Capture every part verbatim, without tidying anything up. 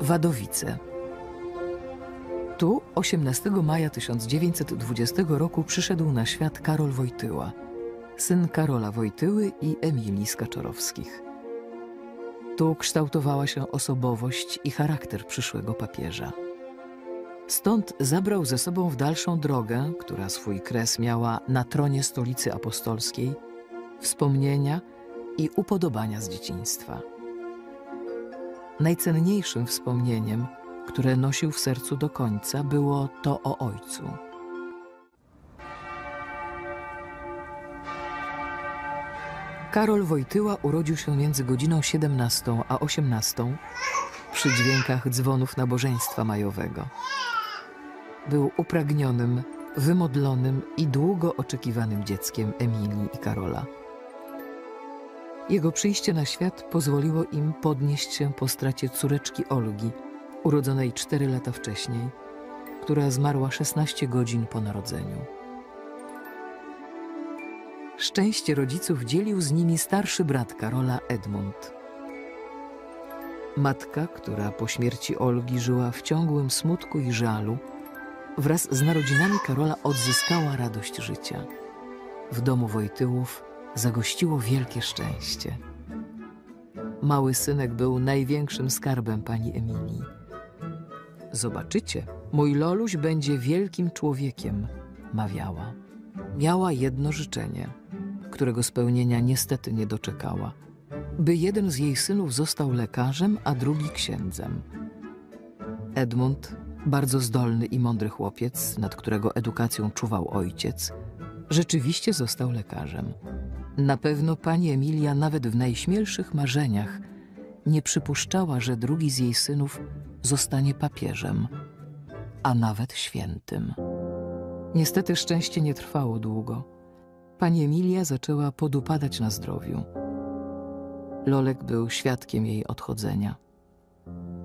Wadowice. Tu osiemnastego maja tysiąc dziewięćset dwudziestego roku przyszedł na świat Karol Wojtyła, syn Karola Wojtyły i Emilii z Kaczorowskich. Tu kształtowała się osobowość i charakter przyszłego papieża. Stąd zabrał ze sobą w dalszą drogę, która swój kres miała na tronie Stolicy Apostolskiej, wspomnienia i upodobania z dzieciństwa. Najcenniejszym wspomnieniem, które nosił w sercu do końca, było to o ojcu. Karol Wojtyła urodził się między godziną siedemnastą a osiemnastą przy dźwiękach dzwonów nabożeństwa majowego. Był upragnionym, wymodlonym i długo oczekiwanym dzieckiem Emilii i Karola. Jego przyjście na świat pozwoliło im podnieść się po stracie córeczki Olgi, urodzonej cztery lata wcześniej, która zmarła szesnaście godzin po narodzeniu. Szczęście rodziców dzielił z nimi starszy brat Karola, Edmund. Matka, która po śmierci Olgi żyła w ciągłym smutku i żalu, wraz z narodzinami Karola odzyskała radość życia. W domu Wojtyłów zagościło wielkie szczęście. Mały synek był największym skarbem pani Emilii. Zobaczycie, mój Loluś będzie wielkim człowiekiem, mawiała. Miała jedno życzenie, którego spełnienia niestety nie doczekała. By jeden z jej synów został lekarzem, a drugi księdzem. Edmund, bardzo zdolny i mądry chłopiec, nad którego edukacją czuwał ojciec, rzeczywiście został lekarzem. Na pewno pani Emilia nawet w najśmielszych marzeniach nie przypuszczała, że drugi z jej synów zostanie papieżem, a nawet świętym. Niestety szczęście nie trwało długo. Pani Emilia zaczęła podupadać na zdrowiu. Lolek był świadkiem jej odchodzenia.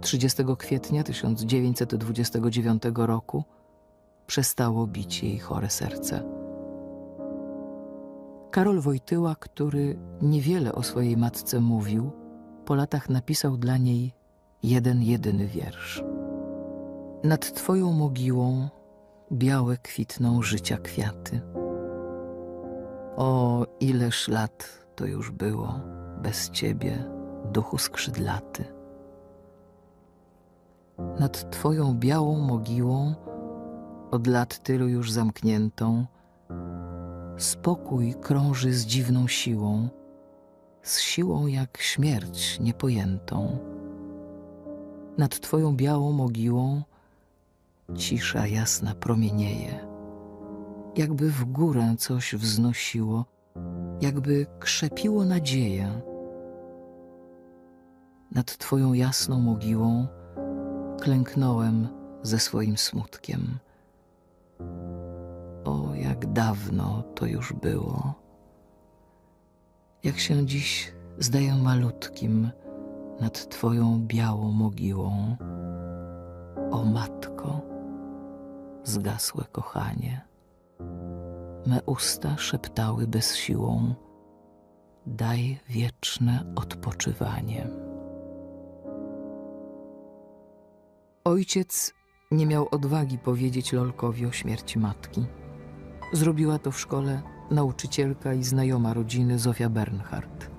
trzydziestego kwietnia tysiąc dziewięćset dwudziestego dziewiątego roku przestało bić jej chore serce. Karol Wojtyła, który niewiele o swojej matce mówił, po latach napisał dla niej jeden jedyny wiersz. Nad twoją mogiłą białe kwitną życia kwiaty. O, ileż lat to już było bez ciebie, duchu skrzydlaty. Nad twoją białą mogiłą, od lat tylu już zamkniętą, spokój krąży z dziwną siłą, z siłą jak śmierć niepojętą. Nad twoją białą mogiłą cisza jasna promienieje, jakby w górę coś wznosiło, jakby krzepiło nadzieję. Nad twoją jasną mogiłą klęknąłem ze swoim smutkiem. O, jak dawno to już było, jak się dziś zdaję malutkim nad twoją białą mogiłą. O matko, zgasłe kochanie, me usta szeptały bez siłą, daj wieczne odpoczywanie. Ojciec nie miał odwagi powiedzieć Lolkowi o śmierci matki. Zrobiła to w szkole nauczycielka i znajoma rodziny Zofia Bernhardt.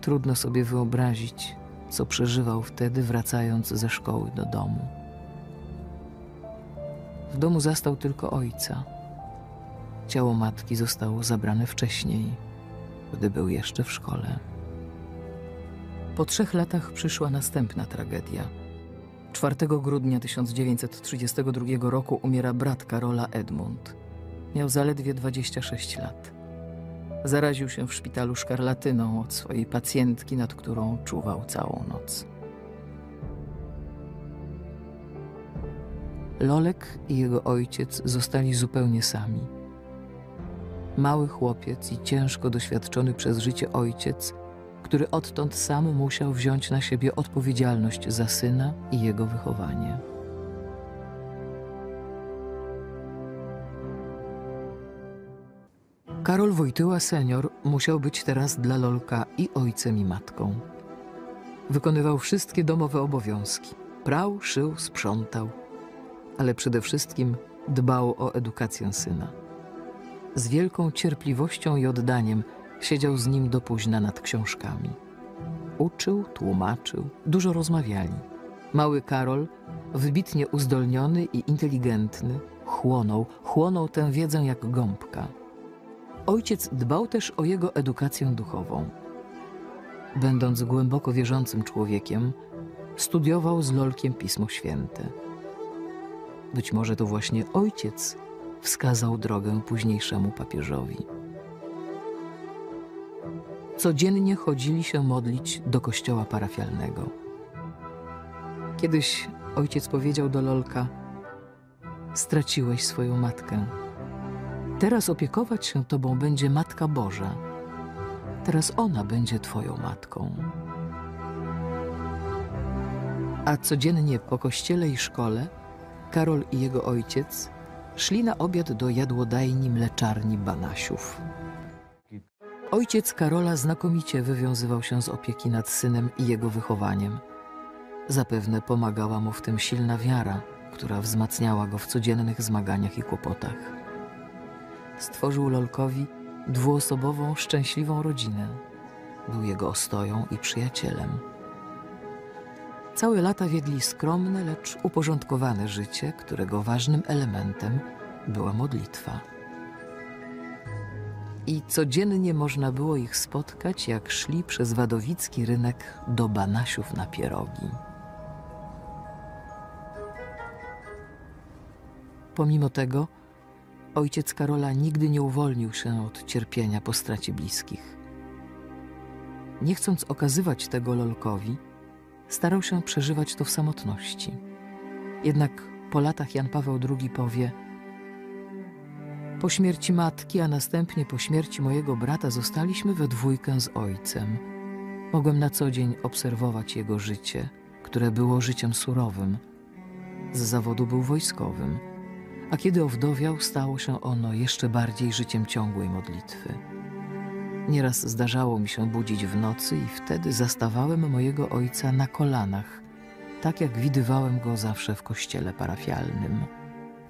Trudno sobie wyobrazić, co przeżywał wtedy, wracając ze szkoły do domu. W domu zastał tylko ojca. Ciało matki zostało zabrane wcześniej, gdy był jeszcze w szkole. Po trzech latach przyszła następna tragedia. czwartego grudnia tysiąc dziewięćset trzydziestego drugiego roku umiera brat Karola, Edmund. Miał zaledwie dwadzieścia sześć lat. Zaraził się w szpitalu szkarlatyną od swojej pacjentki, nad którą czuwał całą noc. Lolek i jego ojciec zostali zupełnie sami. Mały chłopiec i ciężko doświadczony przez życie ojciec, który odtąd sam musiał wziąć na siebie odpowiedzialność za syna i jego wychowanie. Karol Wojtyła senior musiał być teraz dla Lolka i ojcem, i matką. Wykonywał wszystkie domowe obowiązki. Prał, szył, sprzątał. Ale przede wszystkim dbał o edukację syna. Z wielką cierpliwością i oddaniem siedział z nim do późna nad książkami. Uczył, tłumaczył, dużo rozmawiali. Mały Karol, wybitnie uzdolniony i inteligentny, chłonął, chłonął tę wiedzę jak gąbka. Ojciec dbał też o jego edukację duchową. Będąc głęboko wierzącym człowiekiem, studiował z Lolkiem Pismo Święte. Być może to właśnie ojciec wskazał drogę późniejszemu papieżowi. Codziennie chodzili się modlić do kościoła parafialnego. Kiedyś ojciec powiedział do Lolka: straciłeś swoją matkę. Teraz opiekować się tobą będzie Matka Boża. Teraz ona będzie twoją matką. A codziennie po kościele i szkole Karol i jego ojciec szli na obiad do jadłodajni mleczarni Banasiów. Ojciec Karola znakomicie wywiązywał się z opieki nad synem i jego wychowaniem. Zapewne pomagała mu w tym silna wiara, która wzmacniała go w codziennych zmaganiach i kłopotach. Stworzył Lolkowi dwuosobową, szczęśliwą rodzinę. Był jego ostoją i przyjacielem. Całe lata wiedli skromne, lecz uporządkowane życie, którego ważnym elementem była modlitwa. I codziennie można było ich spotkać, jak szli przez wadowicki rynek do Banasiów na pierogi. Pomimo tego ojciec Karola nigdy nie uwolnił się od cierpienia po stracie bliskich. Nie chcąc okazywać tego Lolkowi, starał się przeżywać to w samotności. Jednak po latach Jan Paweł drugi powie: po śmierci matki, a następnie po śmierci mojego brata zostaliśmy we dwójkę z ojcem. Mogłem na co dzień obserwować jego życie, które było życiem surowym. Z zawodu był wojskowym, a kiedy owdowiał, stało się ono jeszcze bardziej życiem ciągłej modlitwy. Nieraz zdarzało mi się budzić w nocy i wtedy zastawałem mojego ojca na kolanach, tak jak widywałem go zawsze w kościele parafialnym.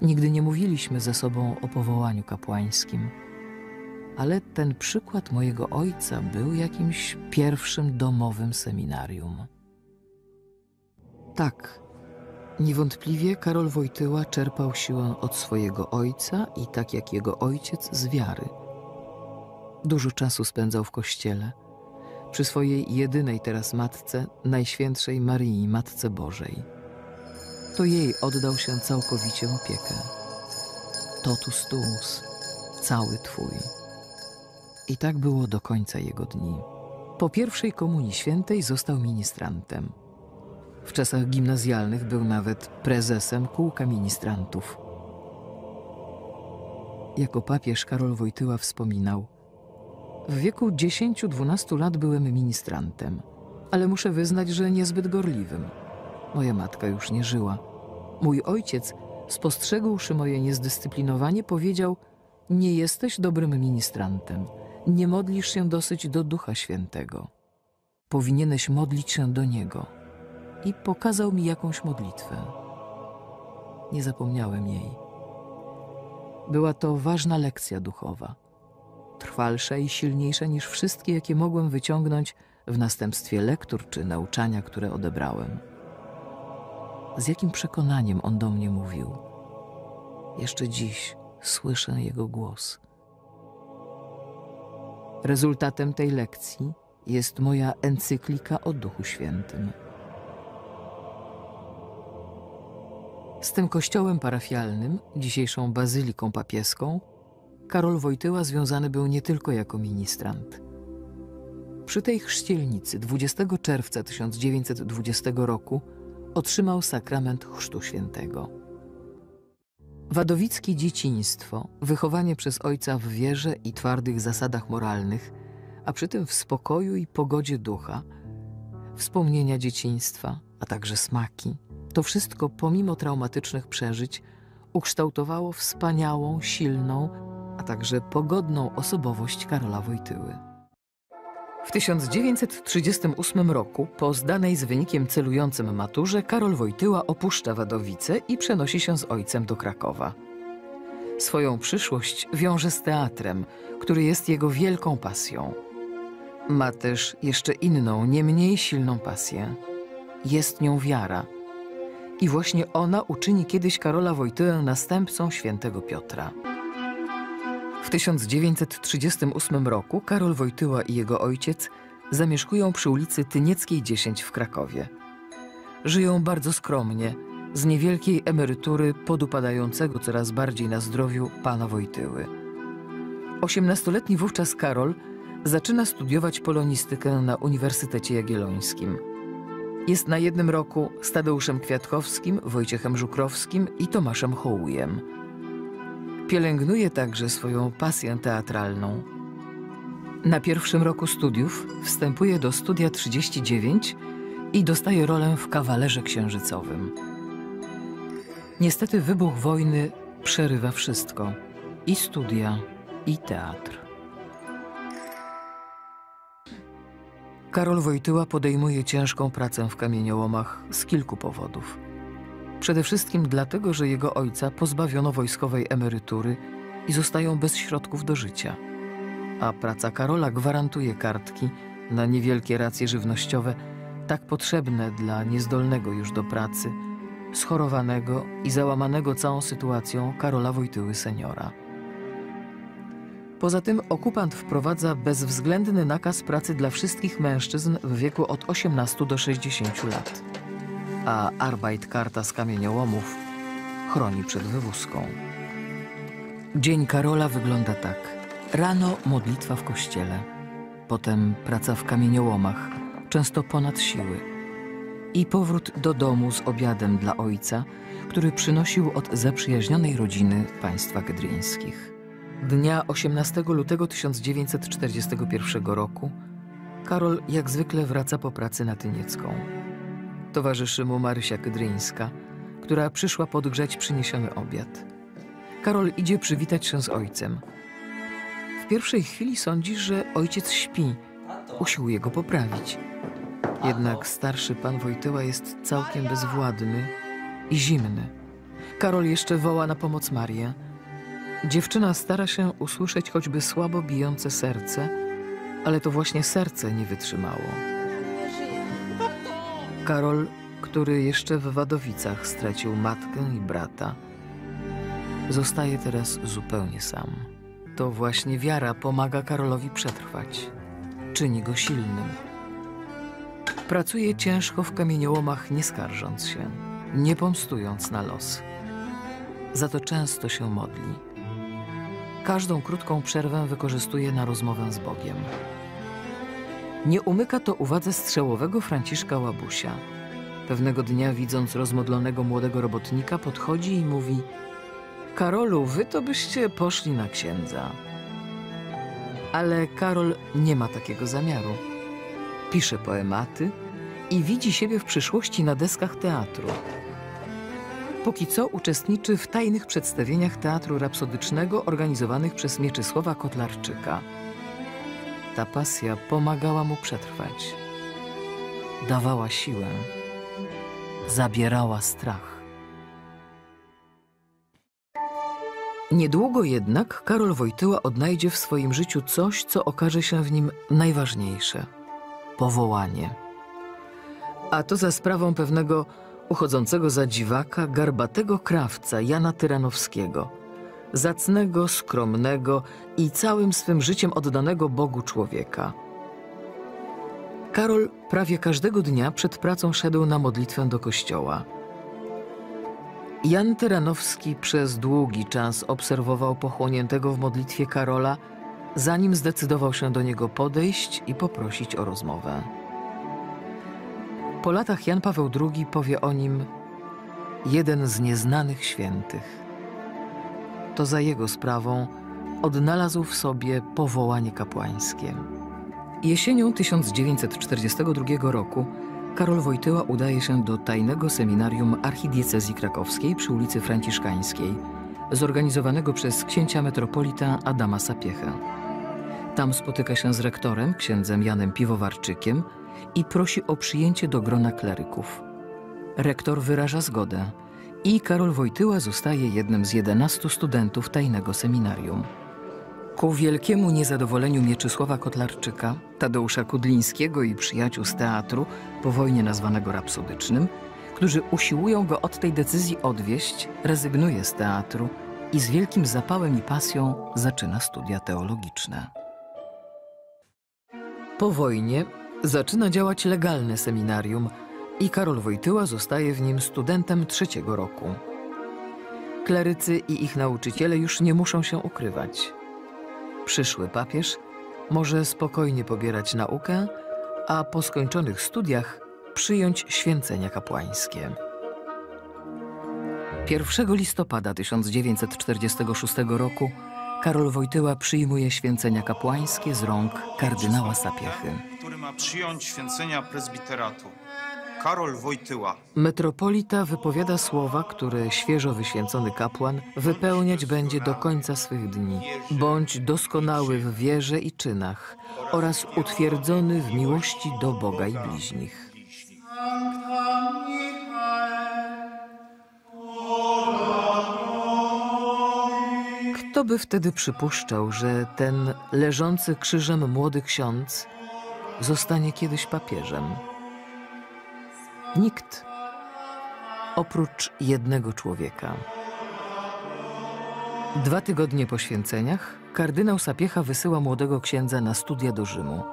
Nigdy nie mówiliśmy ze sobą o powołaniu kapłańskim, ale ten przykład mojego ojca był jakimś pierwszym domowym seminarium. Tak, niewątpliwie Karol Wojtyła czerpał siłę od swojego ojca i tak jak jego ojciec z wiary. Dużo czasu spędzał w kościele, przy swojej jedynej teraz matce, Najświętszej Maryi, Matce Bożej. To jej oddał się całkowicie opiekę. Totus tuus, cały twój. I tak było do końca jego dni. Po pierwszej komunii świętej został ministrantem. W czasach gimnazjalnych był nawet prezesem kółka ministrantów. Jako papież Karol Wojtyła wspominał: w wieku dziesięciu do dwunastu lat byłem ministrantem, ale muszę wyznać, że niezbyt gorliwym. Moja matka już nie żyła. Mój ojciec, spostrzegłszy moje niezdyscyplinowanie, powiedział: nie jesteś dobrym ministrantem, nie modlisz się dosyć do Ducha Świętego. Powinieneś modlić się do Niego. I pokazał mi jakąś modlitwę. Nie zapomniałem jej. Była to ważna lekcja duchowa, trwalsza i silniejsza niż wszystkie, jakie mogłem wyciągnąć w następstwie lektur czy nauczania, które odebrałem. Z jakim przekonaniem on do mnie mówił. Jeszcze dziś słyszę jego głos. Rezultatem tej lekcji jest moja encyklika o Duchu Świętym. Z tym kościołem parafialnym, dzisiejszą bazyliką papieską, Karol Wojtyła związany był nie tylko jako ministrant. Przy tej chrzcielnicy dwudziestego czerwca tysiąc dziewięćset dwudziestego roku otrzymał sakrament Chrztu Świętego. Wadowickie dzieciństwo, wychowanie przez ojca w wierze i twardych zasadach moralnych, a przy tym w spokoju i pogodzie ducha, wspomnienia dzieciństwa, a także smaki, to wszystko pomimo traumatycznych przeżyć ukształtowało wspaniałą, silną, a także pogodną osobowość Karola Wojtyły. W tysiąc dziewięćset trzydziestym ósmym roku, po zdanej z wynikiem celującym maturze, Karol Wojtyła opuszcza Wadowice i przenosi się z ojcem do Krakowa. Swoją przyszłość wiąże z teatrem, który jest jego wielką pasją. Ma też jeszcze inną, nie mniej silną pasję. Jest nią wiara. I właśnie ona uczyni kiedyś Karola Wojtyłę następcą świętego Piotra. W tysiąc dziewięćset trzydziestym ósmym roku Karol Wojtyła i jego ojciec zamieszkują przy ulicy Tynieckiej dziesięć w Krakowie. Żyją bardzo skromnie, z niewielkiej emerytury podupadającego coraz bardziej na zdrowiu pana Wojtyły. osiemnastoletni wówczas Karol zaczyna studiować polonistykę na Uniwersytecie Jagiellońskim. Jest na jednym roku z Tadeuszem Kwiatkowskim, Wojciechem Żukrowskim i Tomaszem Hołujem. Pielęgnuje także swoją pasję teatralną. Na pierwszym roku studiów wstępuje do Studia trzydzieści dziewięć i dostaje rolę w Kawalerze Księżycowym. Niestety wybuch wojny przerywa wszystko. I studia, i teatr. Karol Wojtyła podejmuje ciężką pracę w kamieniołomach z kilku powodów. Przede wszystkim dlatego, że jego ojca pozbawiono wojskowej emerytury i zostają bez środków do życia. A praca Karola gwarantuje kartki na niewielkie racje żywnościowe, tak potrzebne dla niezdolnego już do pracy, schorowanego i załamanego całą sytuacją Karola Wojtyły seniora. Poza tym okupant wprowadza bezwzględny nakaz pracy dla wszystkich mężczyzn w wieku od osiemnastu do sześćdziesięciu lat. A Arbeitkarta z kamieniołomów chroni przed wywózką. Dzień Karola wygląda tak. Rano modlitwa w kościele, potem praca w kamieniołomach, często ponad siły. I powrót do domu z obiadem dla ojca, który przynosił od zaprzyjaźnionej rodziny państwa kydryńskich. Dnia osiemnastego lutego tysiąc dziewięćset czterdziestego pierwszego roku Karol jak zwykle wraca po pracy na Tyniecką. Towarzyszy mu Marysia Kydryńska, która przyszła podgrzać przyniesiony obiad. Karol idzie przywitać się z ojcem. W pierwszej chwili sądzi, że ojciec śpi. Usiłuje go poprawić. Jednak starszy pan Wojtyła jest całkiem bezwładny i zimny. Karol jeszcze woła na pomoc Marię. Dziewczyna stara się usłyszeć choćby słabo bijące serce, ale to właśnie serce nie wytrzymało. Karol, który jeszcze w Wadowicach stracił matkę i brata, zostaje teraz zupełnie sam. To właśnie wiara pomaga Karolowi przetrwać. Czyni go silnym. Pracuje ciężko w kamieniołomach, nie skarżąc się, nie pomstując na los. Za to często się modli. Każdą krótką przerwę wykorzystuje na rozmowę z Bogiem. Nie umyka to uwadze strzałowego Franciszka Łabusia. Pewnego dnia, widząc rozmodlonego młodego robotnika, podchodzi i mówi: Karolu, wy to byście poszli na księdza. Ale Karol nie ma takiego zamiaru. Pisze poematy i widzi siebie w przyszłości na deskach teatru. Póki co uczestniczy w tajnych przedstawieniach teatru rapsodycznego organizowanych przez Mieczysława Kotlarczyka. Ta pasja pomagała mu przetrwać. Dawała siłę. Zabierała strach. Niedługo jednak Karol Wojtyła odnajdzie w swoim życiu coś, co okaże się w nim najważniejsze. Powołanie. A to za sprawą pewnego uchodzącego za dziwaka, garbatego krawca Jana Tyranowskiego, zacnego, skromnego i całym swym życiem oddanego Bogu człowieka. Karol prawie każdego dnia przed pracą szedł na modlitwę do kościoła. Jan Tyranowski przez długi czas obserwował pochłoniętego w modlitwie Karola, zanim zdecydował się do niego podejść i poprosić o rozmowę. Po latach Jan Paweł drugi powie o nim: jeden z nieznanych świętych. To za jego sprawą odnalazł w sobie powołanie kapłańskie. Jesienią tysiąc dziewięćset czterdziestego drugiego roku Karol Wojtyła udaje się do tajnego seminarium archidiecezji krakowskiej przy ulicy Franciszkańskiej, zorganizowanego przez księcia metropolita Adama Sapiehę. Tam spotyka się z rektorem, księdzem Janem Piwowarczykiem, i prosi o przyjęcie do grona kleryków. Rektor wyraża zgodę i Karol Wojtyła zostaje jednym z jedenastu studentów tajnego seminarium. Ku wielkiemu niezadowoleniu Mieczysława Kotlarczyka, Tadeusza Kudlińskiego i przyjaciół z teatru, po wojnie nazwanego rapsodycznym, którzy usiłują go od tej decyzji odwieść, rezygnuje z teatru i z wielkim zapałem i pasją zaczyna studia teologiczne. Po wojnie zaczyna działać legalne seminarium i Karol Wojtyła zostaje w nim studentem trzeciego roku. Klerycy i ich nauczyciele już nie muszą się ukrywać. Przyszły papież może spokojnie pobierać naukę, a po skończonych studiach przyjąć święcenia kapłańskie. pierwszego listopada tysiąc dziewięćset czterdziestego szóstego roku Karol Wojtyła przyjmuje święcenia kapłańskie z rąk kardynała Sapiehy, który ma przyjąć święcenia prezbiteratu. Karol Wojtyła. Metropolita wypowiada słowa, które świeżo wyświęcony kapłan wypełniać będzie do końca swych dni. Bądź doskonały w wierze i czynach oraz utwierdzony w miłości do Boga i bliźnich. Kto by wtedy przypuszczał, że ten leżący krzyżem młody ksiądz zostanie kiedyś papieżem? Nikt, oprócz jednego człowieka. Dwa tygodnie po święceniach kardynał Sapieha wysyła młodego księdza na studia do Rzymu.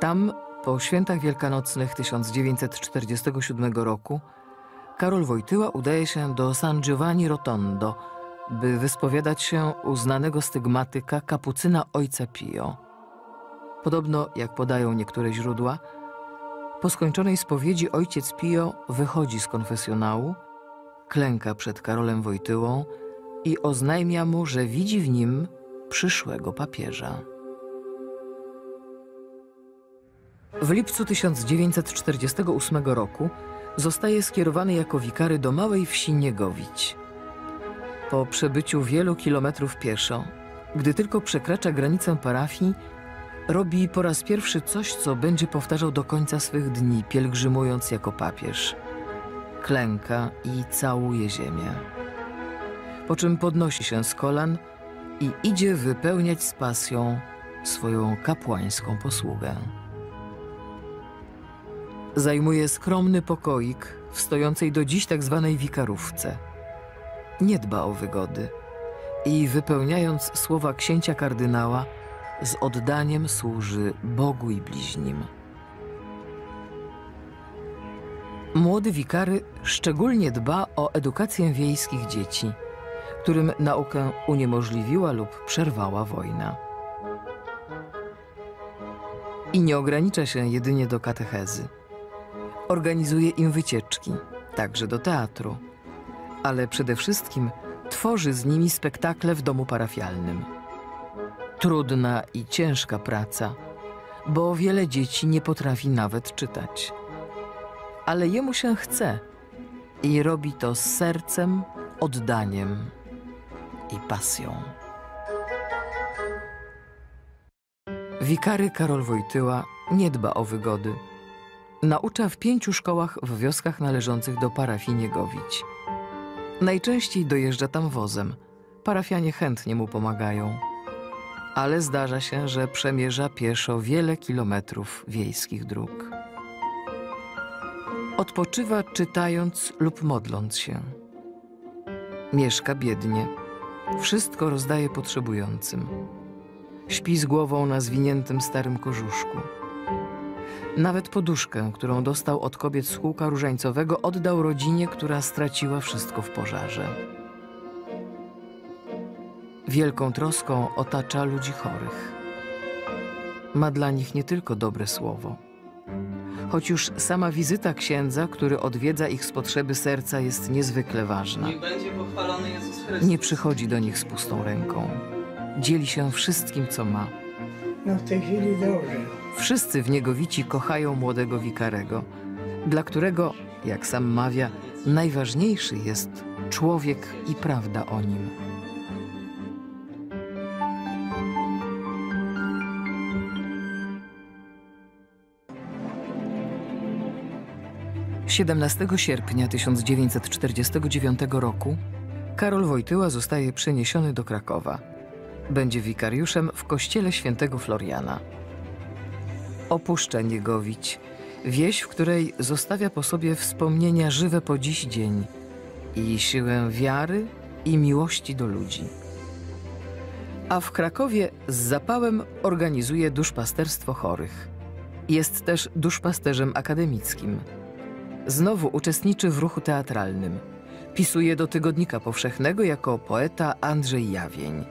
Tam, po świętach wielkanocnych tysiąc dziewięćset czterdziestego siódmego roku, Karol Wojtyła udaje się do San Giovanni Rotondo, by wyspowiadać się u znanego stygmatyka, kapucyna Ojca Pio. Podobno, jak podają niektóre źródła, po skończonej spowiedzi ojciec Pio wychodzi z konfesjonału, klęka przed Karolem Wojtyłą i oznajmia mu, że widzi w nim przyszłego papieża. W lipcu tysiąc dziewięćset czterdziestego ósmego roku zostaje skierowany jako wikary do małej wsi Niegowić. Po przebyciu wielu kilometrów pieszo, gdy tylko przekracza granicę parafii, robi po raz pierwszy coś, co będzie powtarzał do końca swych dni, pielgrzymując jako papież. Klęka i całuje ziemię. Po czym podnosi się z kolan i idzie wypełniać z pasją swoją kapłańską posługę. Zajmuje skromny pokoik w stojącej do dziś tak zwanej wikarówce. Nie dba o wygody i, wypełniając słowa księcia kardynała, z oddaniem służy Bogu i bliźnim. Młody wikary szczególnie dba o edukację wiejskich dzieci, którym naukę uniemożliwiła lub przerwała wojna. I nie ogranicza się jedynie do katechezy. Organizuje im wycieczki, także do teatru, ale przede wszystkim tworzy z nimi spektakle w domu parafialnym. Trudna i ciężka praca, bo wiele dzieci nie potrafi nawet czytać. Ale jemu się chce i robi to z sercem, oddaniem i pasją. Wikary Karol Wojtyła nie dba o wygody. Naucza w pięciu szkołach w wioskach należących do parafii Niegowić. Najczęściej dojeżdża tam wozem. Parafianie chętnie mu pomagają. Ale zdarza się, że przemierza pieszo wiele kilometrów wiejskich dróg. Odpoczywa czytając lub modląc się. Mieszka biednie. Wszystko rozdaje potrzebującym. Śpi z głową na zwiniętym starym kożuszku. Nawet poduszkę, którą dostał od kobiet z Huka Różańcowego, oddał rodzinie, która straciła wszystko w pożarze. Wielką troską otacza ludzi chorych. Ma dla nich nie tylko dobre słowo. Choć już sama wizyta księdza, który odwiedza ich z potrzeby serca, jest niezwykle ważna. Niech będzie pochwalony Jezus Chrystus. Nie przychodzi do nich z pustą ręką. Dzieli się wszystkim, co ma. No w tej chwili dobrze. Wszyscy w Niegowici kochają młodego wikarego, dla którego, jak sam mawia, najważniejszy jest człowiek i prawda o nim. siedemnastego sierpnia tysiąc dziewięćset czterdziestego dziewiątego roku Karol Wojtyła zostaje przeniesiony do Krakowa. Będzie wikariuszem w kościele świętego Floriana. Opuszcza Niegowić, wieś, w której zostawia po sobie wspomnienia żywe po dziś dzień i siłę wiary i miłości do ludzi. A w Krakowie z zapałem organizuje duszpasterstwo chorych. Jest też duszpasterzem akademickim. Znowu uczestniczy w ruchu teatralnym. Pisuje do Tygodnika Powszechnego jako poeta Andrzej Jawień.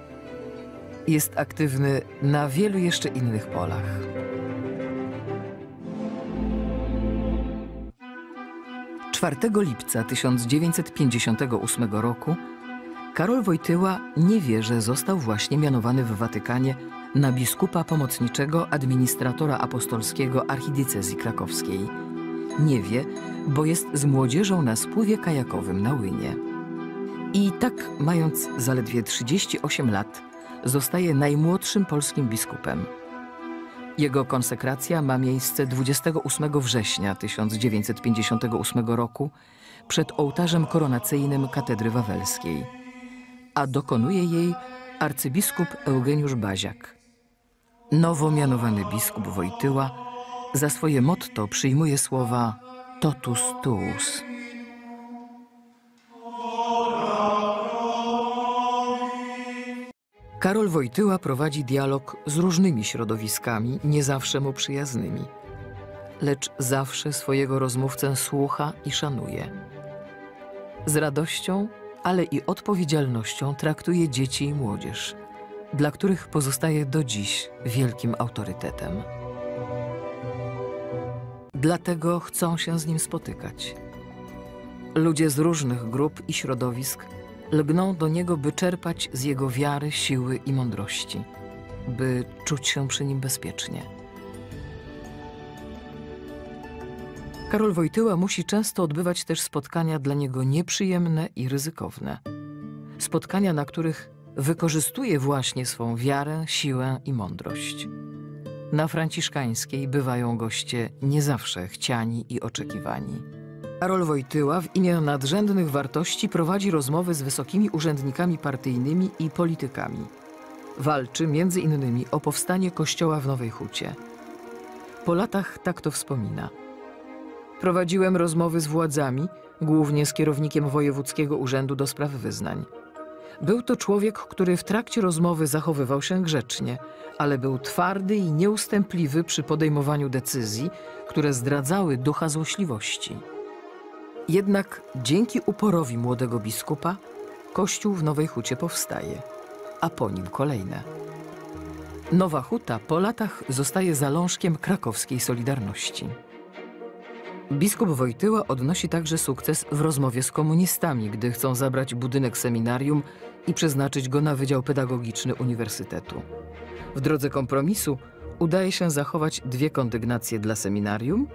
Jest aktywny na wielu jeszcze innych polach. czwartego lipca tysiąc dziewięćset pięćdziesiątego ósmego roku Karol Wojtyła nie wie, że został właśnie mianowany w Watykanie na biskupa pomocniczego administratora apostolskiego archidiecezji krakowskiej. Nie wie, bo jest z młodzieżą na spływie kajakowym na Łynie. I tak, mając zaledwie trzydzieści osiem lat, zostaje najmłodszym polskim biskupem. Jego konsekracja ma miejsce dwudziestego ósmego września tysiąc dziewięćset pięćdziesiątego ósmego roku przed ołtarzem koronacyjnym Katedry Wawelskiej, a dokonuje jej arcybiskup Eugeniusz Baziak. Nowo mianowany biskup Wojtyła za swoje motto przyjmuje słowa totus tuus. Karol Wojtyła prowadzi dialog z różnymi środowiskami, nie zawsze mu przyjaznymi, lecz zawsze swojego rozmówcę słucha i szanuje. Z radością, ale i odpowiedzialnością traktuje dzieci i młodzież, dla których pozostaje do dziś wielkim autorytetem. Dlatego chcą się z nim spotykać. Ludzie z różnych grup i środowisk lgną do niego, by czerpać z jego wiary, siły i mądrości, by czuć się przy nim bezpiecznie. Karol Wojtyła musi często odbywać też spotkania dla niego nieprzyjemne i ryzykowne. Spotkania, na których wykorzystuje właśnie swą wiarę, siłę i mądrość. Na franciszkańskiej bywają goście nie zawsze chciani i oczekiwani. Karol Wojtyła w imię nadrzędnych wartości prowadzi rozmowy z wysokimi urzędnikami partyjnymi i politykami. Walczy między innymi o powstanie kościoła w Nowej Hucie. Po latach tak to wspomina. Prowadziłem rozmowy z władzami, głównie z kierownikiem Wojewódzkiego Urzędu do Spraw Wyznań. Był to człowiek, który w trakcie rozmowy zachowywał się grzecznie, ale był twardy i nieustępliwy przy podejmowaniu decyzji, które zdradzały ducha złośliwości. Jednak dzięki uporowi młodego biskupa kościół w Nowej Hucie powstaje, a po nim kolejne. Nowa Huta po latach zostaje zalążkiem krakowskiej Solidarności. Biskup Wojtyła odnosi także sukces w rozmowie z komunistami, gdy chcą zabrać budynek seminarium i przeznaczyć go na Wydział Pedagogiczny Uniwersytetu. W drodze kompromisu udaje się zachować dwie kondygnacje dla seminarium,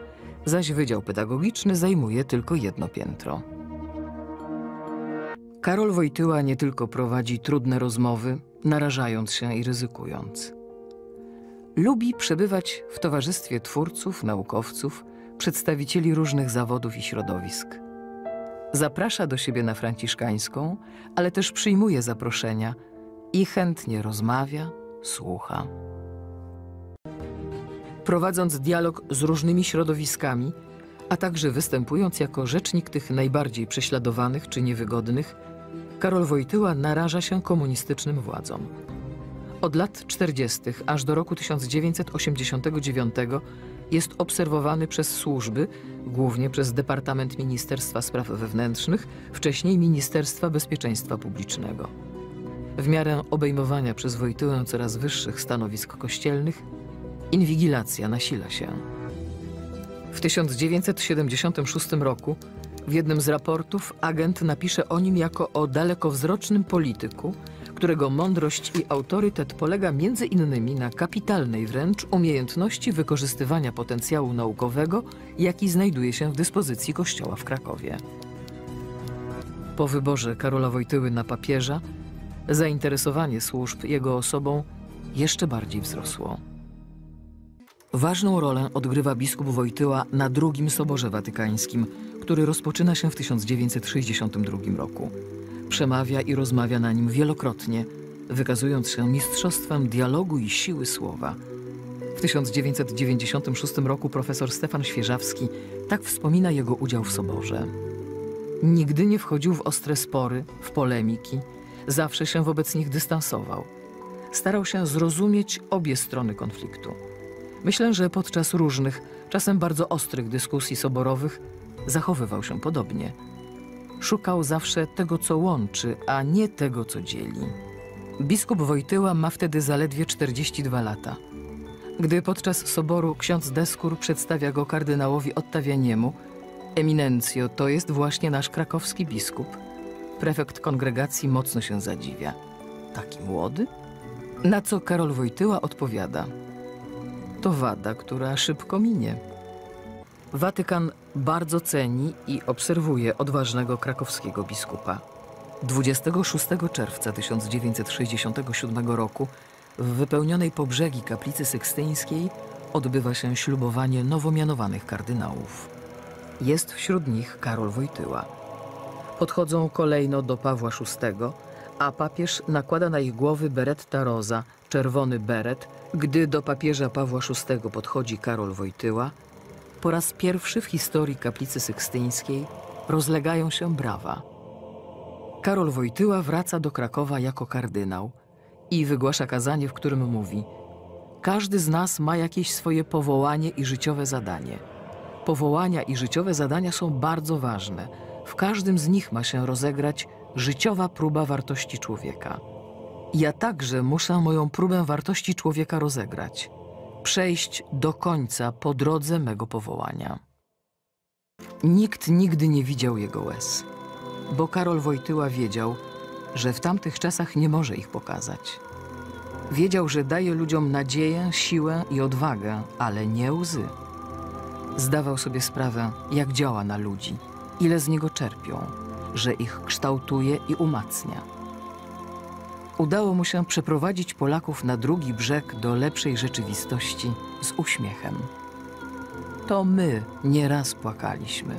zaś Wydział Pedagogiczny zajmuje tylko jedno piętro. Karol Wojtyła nie tylko prowadzi trudne rozmowy, narażając się i ryzykując. Lubi przebywać w towarzystwie twórców, naukowców, przedstawicieli różnych zawodów i środowisk. Zaprasza do siebie na franciszkańską, ale też przyjmuje zaproszenia i chętnie rozmawia, słucha. Prowadząc dialog z różnymi środowiskami, a także występując jako rzecznik tych najbardziej prześladowanych czy niewygodnych, Karol Wojtyła naraża się komunistycznym władzom. Od lat czterdziestych aż do roku tysiąc dziewięćset osiemdziesiątego dziewiątego jest obserwowany przez służby, głównie przez Departament Ministerstwa Spraw Wewnętrznych, wcześniej Ministerstwa Bezpieczeństwa Publicznego. W miarę obejmowania przez Wojtyłę coraz wyższych stanowisk kościelnych, inwigilacja nasila się. W tysiąc dziewięćset siedemdziesiątym szóstym roku w jednym z raportów agent napisze o nim jako o dalekowzrocznym polityku, którego mądrość i autorytet polega między innymi na kapitalnej wręcz umiejętności wykorzystywania potencjału naukowego, jaki znajduje się w dyspozycji kościoła w Krakowie. Po wyborze Karola Wojtyły na papieża zainteresowanie służb jego osobą jeszcze bardziej wzrosło. Ważną rolę odgrywa biskup Wojtyła na drugim Soborze Watykańskim, który rozpoczyna się w tysiąc dziewięćset sześćdziesiątym drugim roku. Przemawia i rozmawia na nim wielokrotnie, wykazując się mistrzostwem dialogu i siły słowa. W tysiąc dziewięćset dziewięćdziesiątym szóstym roku profesor Stefan Świerzawski tak wspomina jego udział w Soborze. Nigdy nie wchodził w ostre spory, w polemiki, zawsze się wobec nich dystansował. Starał się zrozumieć obie strony konfliktu. Myślę, że podczas różnych, czasem bardzo ostrych dyskusji soborowych zachowywał się podobnie. Szukał zawsze tego, co łączy, a nie tego, co dzieli. Biskup Wojtyła ma wtedy zaledwie czterdzieści dwa lata. Gdy podczas soboru ksiądz Deskur przedstawia go kardynałowi Ottavianiemu, Eminencjo, to jest właśnie nasz krakowski biskup. Prefekt kongregacji mocno się zadziwia. Taki młody? Na co Karol Wojtyła odpowiada. To wada, która szybko minie. Watykan bardzo ceni i obserwuje odważnego krakowskiego biskupa. dwudziestego szóstego czerwca tysiąc dziewięćset sześćdziesiątego siódmego roku w wypełnionej po brzegi kaplicy sykstyńskiej odbywa się ślubowanie nowo mianowanych kardynałów. Jest wśród nich Karol Wojtyła. Podchodzą kolejno do Pawła szóstego, a papież nakłada na ich głowy beretta rosa, czerwony beret. Gdy do papieża Pawła szóstego podchodzi Karol Wojtyła, po raz pierwszy w historii kaplicy sykstyńskiej rozlegają się brawa. Karol Wojtyła wraca do Krakowa jako kardynał i wygłasza kazanie, w którym mówi: każdy z nas ma jakieś swoje powołanie i życiowe zadanie. Powołania i życiowe zadania są bardzo ważne. W każdym z nich ma się rozegrać życiowa próba wartości człowieka. Ja także muszę moją próbę wartości człowieka rozegrać. Przejść do końca po drodze mego powołania. Nikt nigdy nie widział jego łez, bo Karol Wojtyła wiedział, że w tamtych czasach nie może ich pokazać. Wiedział, że daje ludziom nadzieję, siłę i odwagę, ale nie łzy. Zdawał sobie sprawę, jak działa na ludzi, ile z niego czerpią, że ich kształtuje i umacnia. Udało mu się przeprowadzić Polaków na drugi brzeg do lepszej rzeczywistości z uśmiechem. To my nieraz płakaliśmy,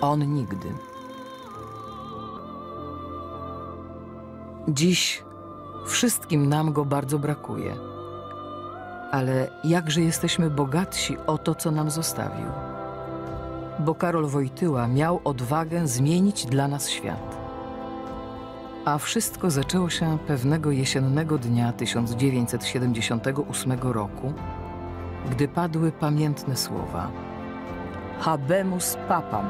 on nigdy. Dziś wszystkim nam go bardzo brakuje, ale jakże jesteśmy bogatsi o to, co nam zostawił. Bo Karol Wojtyła miał odwagę zmienić dla nas świat. A wszystko zaczęło się pewnego jesiennego dnia tysiąc dziewięćset siedemdziesiątego ósmego roku, gdy padły pamiętne słowa Habemus Papam.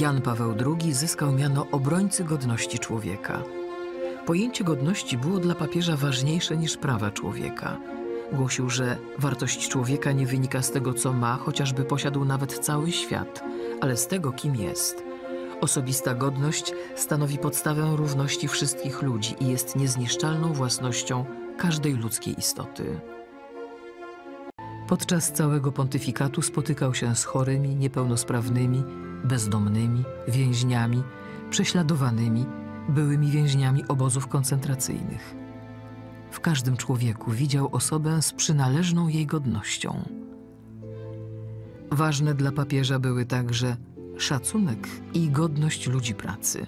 Jan Paweł drugi zyskał miano obrońcy godności człowieka. Pojęcie godności było dla papieża ważniejsze niż prawa człowieka. Głosił, że wartość człowieka nie wynika z tego, co ma, chociażby posiadł nawet cały świat, ale z tego, kim jest. Osobista godność stanowi podstawę równości wszystkich ludzi i jest niezniszczalną własnością każdej ludzkiej istoty. Podczas całego pontyfikatu spotykał się z chorymi, niepełnosprawnymi, bezdomnymi, więźniami, prześladowanymi, byłymi więźniami obozów koncentracyjnych. W każdym człowieku widział osobę z przynależną jej godnością. Ważne dla papieża były także szacunek i godność ludzi pracy.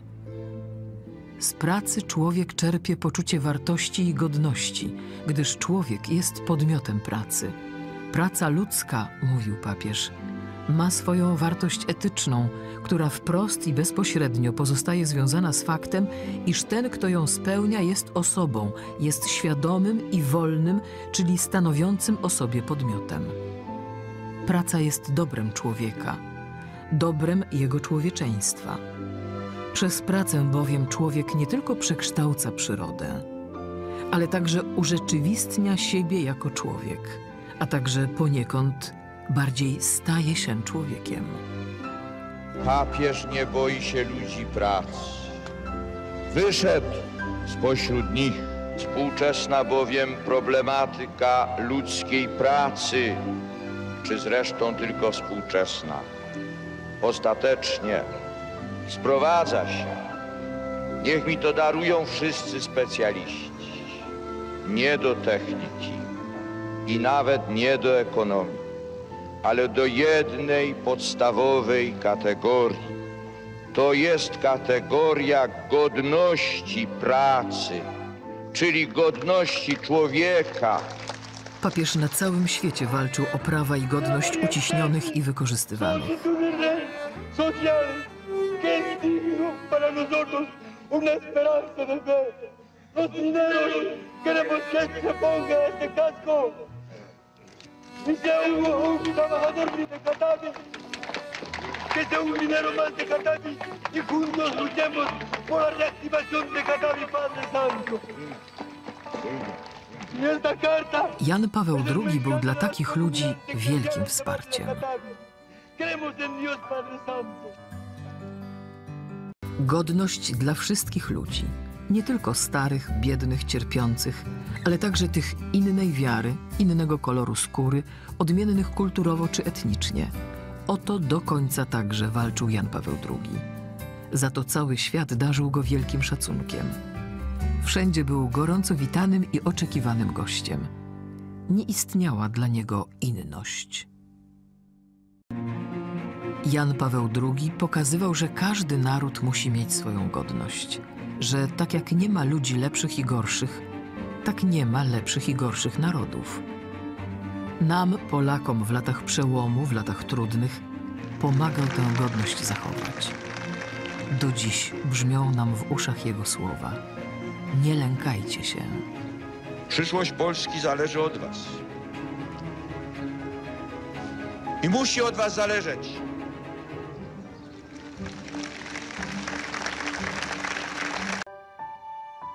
Z pracy człowiek czerpie poczucie wartości i godności, gdyż człowiek jest podmiotem pracy. Praca ludzka, mówił papież, ma swoją wartość etyczną, która wprost i bezpośrednio pozostaje związana z faktem, iż ten, kto ją spełnia, jest osobą, jest świadomym i wolnym, czyli stanowiącym o sobie podmiotem. Praca jest dobrem człowieka, dobrem jego człowieczeństwa. Przez pracę bowiem człowiek nie tylko przekształca przyrodę, ale także urzeczywistnia siebie jako człowiek, a także poniekąd bardziej staje się człowiekiem. Papież nie boi się ludzi pracy. Wyszedł spośród nich. Współczesna bowiem problematyka ludzkiej pracy, czy zresztą tylko współczesna, ostatecznie sprowadza się, niech mi to darują wszyscy specjaliści, nie do techniki i nawet nie do ekonomii, ale do jednej podstawowej kategorii. To jest kategoria godności pracy, czyli godności człowieka. Papież na całym świecie walczył o prawa i godność uciśnionych i wykorzystywanych. Jan Paweł drugi był dla takich ludzi wielkim wsparciem. Godność dla wszystkich ludzi, nie tylko starych, biednych, cierpiących, ale także tych innej wiary, innego koloru skóry, odmiennych kulturowo czy etnicznie. O to do końca także walczył Jan Paweł drugi. Za to cały świat darzył go wielkim szacunkiem. Wszędzie był gorąco witanym i oczekiwanym gościem. Nie istniała dla niego inność. Jan Paweł drugi pokazywał, że każdy naród musi mieć swoją godność, że tak jak nie ma ludzi lepszych i gorszych, tak nie ma lepszych i gorszych narodów. Nam, Polakom, w latach przełomu, w latach trudnych, pomagał tę godność zachować. Do dziś brzmią nam w uszach jego słowa. Nie lękajcie się. Przyszłość Polski zależy od was. I musi od was zależeć.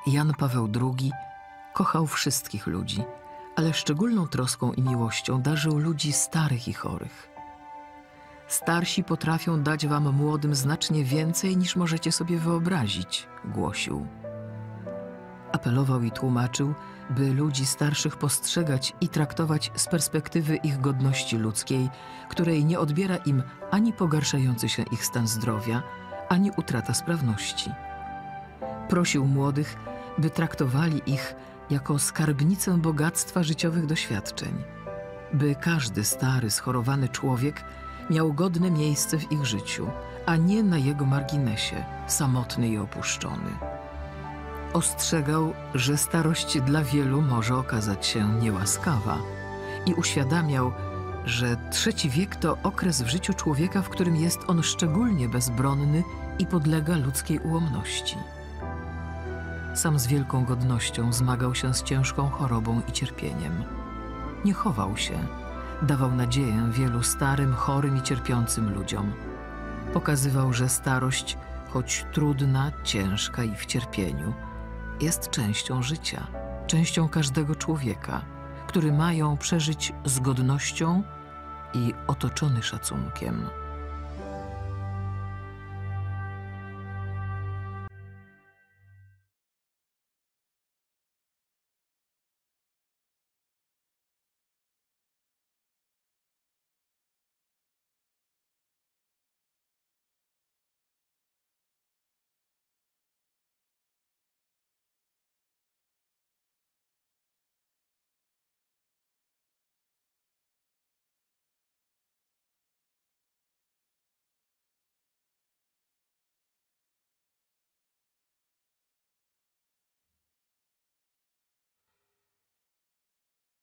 Jan Paweł drugi kochał wszystkich ludzi, ale szczególną troską i miłością darzył ludzi starych i chorych. Starsi potrafią dać wam młodym znacznie więcej, niż możecie sobie wyobrazić, głosił. Apelował i tłumaczył, by ludzi starszych postrzegać i traktować z perspektywy ich godności ludzkiej, której nie odbiera im ani pogarszający się ich stan zdrowia, ani utrata sprawności. Prosił młodych, by traktowali ich jako skarbnicę bogactwa życiowych doświadczeń, by każdy stary, schorowany człowiek miał godne miejsce w ich życiu, a nie na jego marginesie, samotny i opuszczony. Ostrzegał, że starość dla wielu może okazać się niełaskawa i uświadamiał, że trzeci wiek to okres w życiu człowieka, w którym jest on szczególnie bezbronny i podlega ludzkiej ułomności. Sam z wielką godnością zmagał się z ciężką chorobą i cierpieniem. Nie chował się, dawał nadzieję wielu starym, chorym i cierpiącym ludziom. Pokazywał, że starość, choć trudna, ciężka i w cierpieniu, jest częścią życia, częścią każdego człowieka, który ma ją przeżyć z godnością i otoczony szacunkiem.